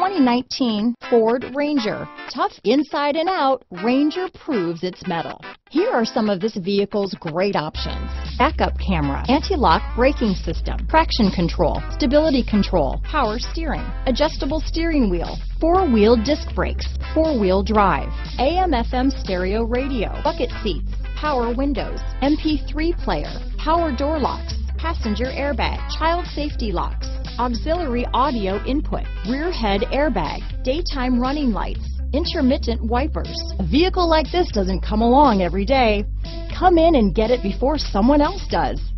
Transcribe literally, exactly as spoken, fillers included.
twenty nineteen Ford Ranger. Tough inside and out, Ranger proves its mettle. Here are some of this vehicle's great options: backup camera, anti-lock braking system, traction control, stability control, power steering, adjustable steering wheel, four-wheel disc brakes, four-wheel drive, A M F M stereo radio, bucket seats, power windows, M P three player, power door locks, passenger airbag, child safety locks, auxiliary audio input, rear head airbag, daytime running lights, intermittent wipers. A vehicle like this doesn't come along every day. Come in and get it before someone else does.